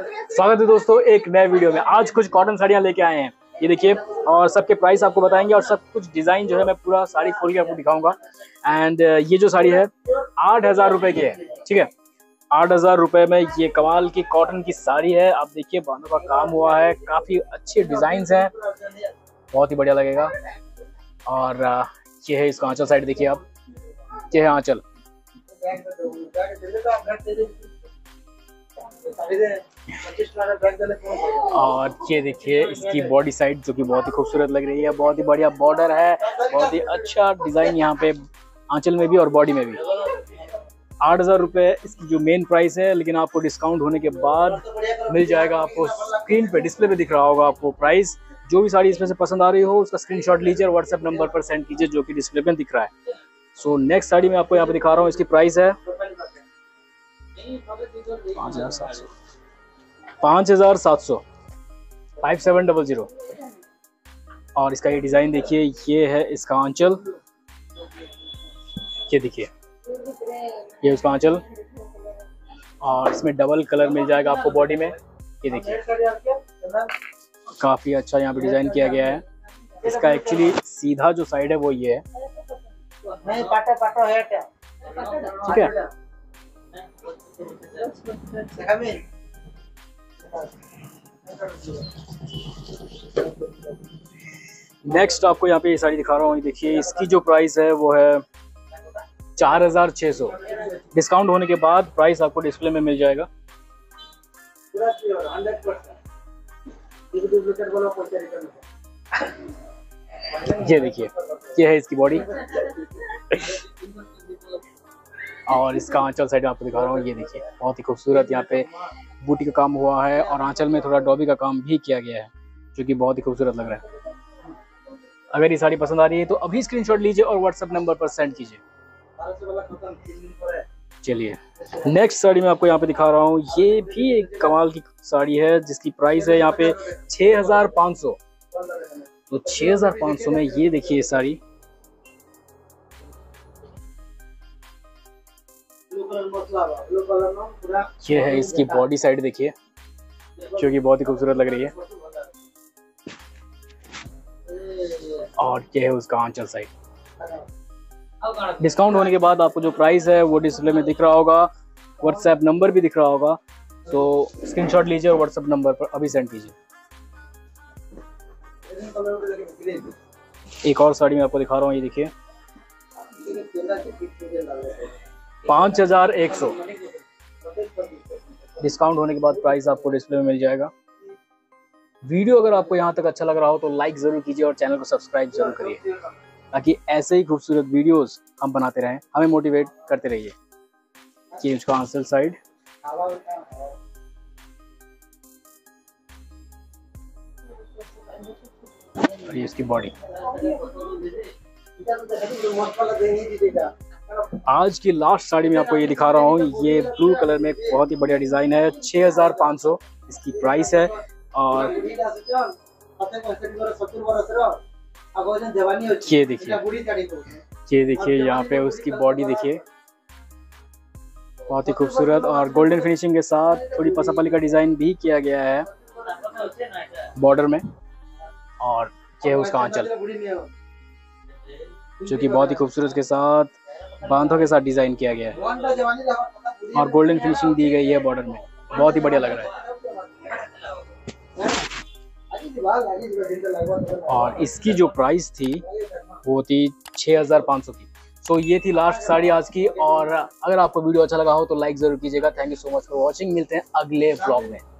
स्वागत है दोस्तों एक नए वीडियो में। आज कुछ कॉटन साड़ियाँ लेके आए हैं, ये देखिए, और सबके प्राइस आपको बताएंगे और सब कुछ डिजाइन जो है मैं पूरा साड़ी खोल के आपको दिखाऊंगा। एंड ये जो साड़ी है 8,000 रुपए की है, ठीक है। 8,000 रुपए में ये कमाल की कॉटन की साड़ी है। आप देखिए बानों का काम हुआ है, काफी अच्छे डिजाइन है, बहुत ही बढ़िया लगेगा। और ये है इसका आंचल साइड, देखिए आप, ये है आंचल। और ये देखिए इसकी बॉडी साइड जो कि बहुत ही खूबसूरत लग रही है, बहुत ही बढ़िया बॉर्डर है, बहुत ही अच्छा डिजाइन यहाँ पे आंचल में भी और बॉडी में भी। 8,000 रुपये इसकी जो मेन प्राइस है, लेकिन आपको डिस्काउंट होने के बाद मिल जाएगा। आपको स्क्रीन पे डिस्प्ले पे दिख रहा होगा आपको प्राइस। जो भी साड़ी इसमें से पसंद आ रही हो उसका स्क्रीनशॉट लीजिए और व्हाट्सएप नंबर पर सेंड कीजिए जो कि डिस्प्ले पे दिख रहा है। सो नेक्स्ट साड़ी मैं आपको यहाँ पे दिखा रहा हूँ, इसकी प्राइस है 5,700 5700। और इसका ये डिजाइन देखिए, ये है इसका आंचल, ये देखिए, ये उसका आंचल। और इसमें डबल कलर मिल जाएगा आपको बॉडी में, ये देखिए काफी अच्छा यहाँ पे डिजाइन किया गया है। इसका एक्चुअली सीधा जो साइड है वो ये है, ठीक है। नेक्स्ट आपको यहाँ पे ये साड़ी दिखा रहा हूँ, देखिए इसकी जो प्राइस है वो है 4,600। डिस्काउंट होने के बाद प्राइस आपको डिस्प्ले में मिल जाएगा। ये देखिए, ये है इसकी बॉडी और इसका आंचल साइड में आपको दिखा रहा हूँ, ये देखिए बहुत ही खूबसूरत यहाँ पे बूटी का काम हुआ है और आंचल में थोड़ा डॉबी का काम भी किया गया है जो कि बहुत ही खूबसूरत लग रहा है। अगर ये साड़ी पसंद आ रही है तो अभी स्क्रीनशॉट लीजिए और व्हाट्सएप नंबर पर सेंड कीजिए। चलिए नेक्स्ट साड़ी मैं आपको यहाँ पे दिखा रहा हूँ, ये भी एक कमाल की साड़ी है जिसकी प्राइस है यहाँ पे 6,500। तो 6,500 में ये देखिए साड़ी, ये है इसकी बॉडी साइड, देखिए जो कि बहुत ही खूबसूरत लग रही है। और ये है उसका आंचल साइड। डिस्काउंट होने के बाद आपको जो प्राइस है वो डिस्प्ले में दिख रहा होगा, व्हाट्सएप नंबर भी दिख रहा होगा। तो स्क्रीनशॉट लीजिए और व्हाट्सएप नंबर पर अभी सेंड कीजिए। एक और साड़ी मैं आपको दिखा रहा हूँ, ये देखिए 5,100। डिस्काउंट होने के बाद प्राइस आपको डिस्प्ले में मिल जाएगा। वीडियो अगर आपको यहाँ तक अच्छा लग रहा हो तो लाइक जरूर कीजिए और चैनल को सब्सक्राइब जरूर करिए ताकि ऐसे ही खूबसूरत वीडियोस हम बनाते रहें, हमें मोटिवेट करते रहिए। ये उसका आंचल साइड, ये इसकी बॉडी। आज की लास्ट साड़ी में आपको ये दिखा रहा हूँ, ये ब्लू कलर में बहुत ही बढ़िया डिजाइन है। 6,500 इसकी प्राइस है। और ये देखिए, ये देखिए यहाँ पे उसकी बॉडी देखिए, बहुत ही खूबसूरत और गोल्डन फिनिशिंग के साथ थोड़ी पसापाली का डिजाइन भी किया गया है बॉर्डर में। और ये उसका आंचल जो कि बहुत ही खूबसूरत के साथ बांधों के साथ डिजाइन किया गया है और गोल्डन फिनिशिंग दी गई है बॉर्डर में, बहुत ही बढ़िया लग रहा है। और इसकी जो प्राइस थी वो थी 6,500 की। सो ये थी लास्ट साड़ी आज की। और अगर आपको वीडियो अच्छा लगा हो तो लाइक जरूर कीजिएगा। Thank you so much for watching. मिलते हैं अगले ब्लॉग में।